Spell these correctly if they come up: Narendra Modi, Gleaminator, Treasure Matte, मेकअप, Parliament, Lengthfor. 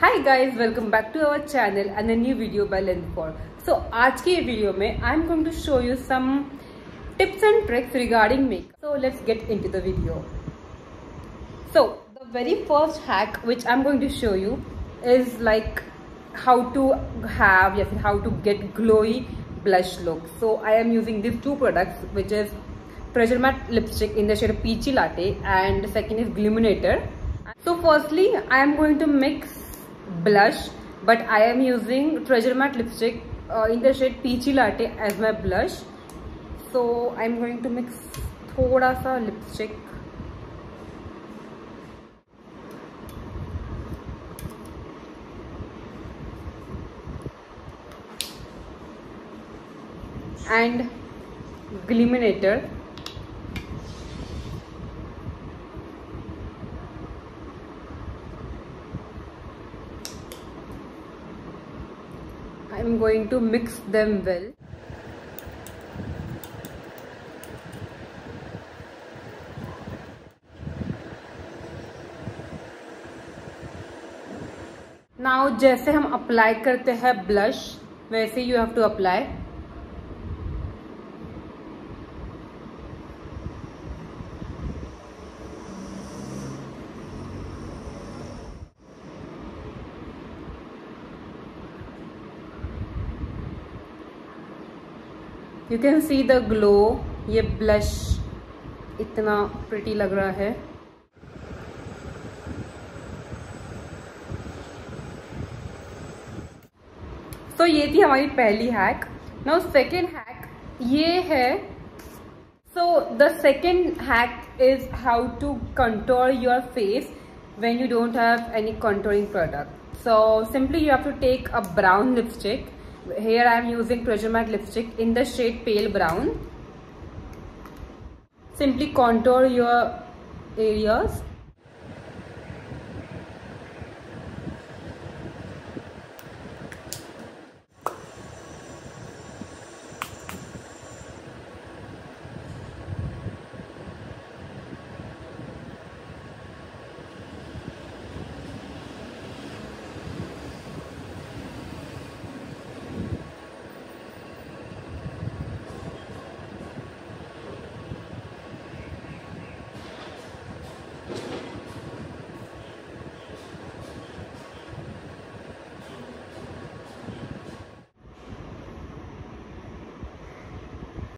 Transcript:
High guys welcome back to our channel and a new video by लेंथफॉर। So आज की ये video में I am going to show you some tips and tricks regarding मेकअप। So let's get into the video. So the very first hack which I am going to show you is like how to have या फिर how to get glowy blush look. So I am using these two products, which is Treasure Matte lipstick in the shade Peachy Latte and second is Gleaminator. So firstly I am going to mix blush, but I am using Treasure Matte lipstick in the shade Peachy Latte as my blush. So I am going to mix thoda sa lipstick. And Gleaminator. I am going to mix them well. Now जैसे हम apply करते हैं blush, वैसे you have to apply. You can see the glow, ये blush इतना pretty लग रहा है। तो ये थी हमारी पहली हैक। नाउ सेकेंड हैक ये है। So the second hack is how to contour your face when you don't have any contouring product. So simply you have to take a brown lipstick. Here I am using Treasure Matte lipstick in the shade pale brown. Simply contour your areas.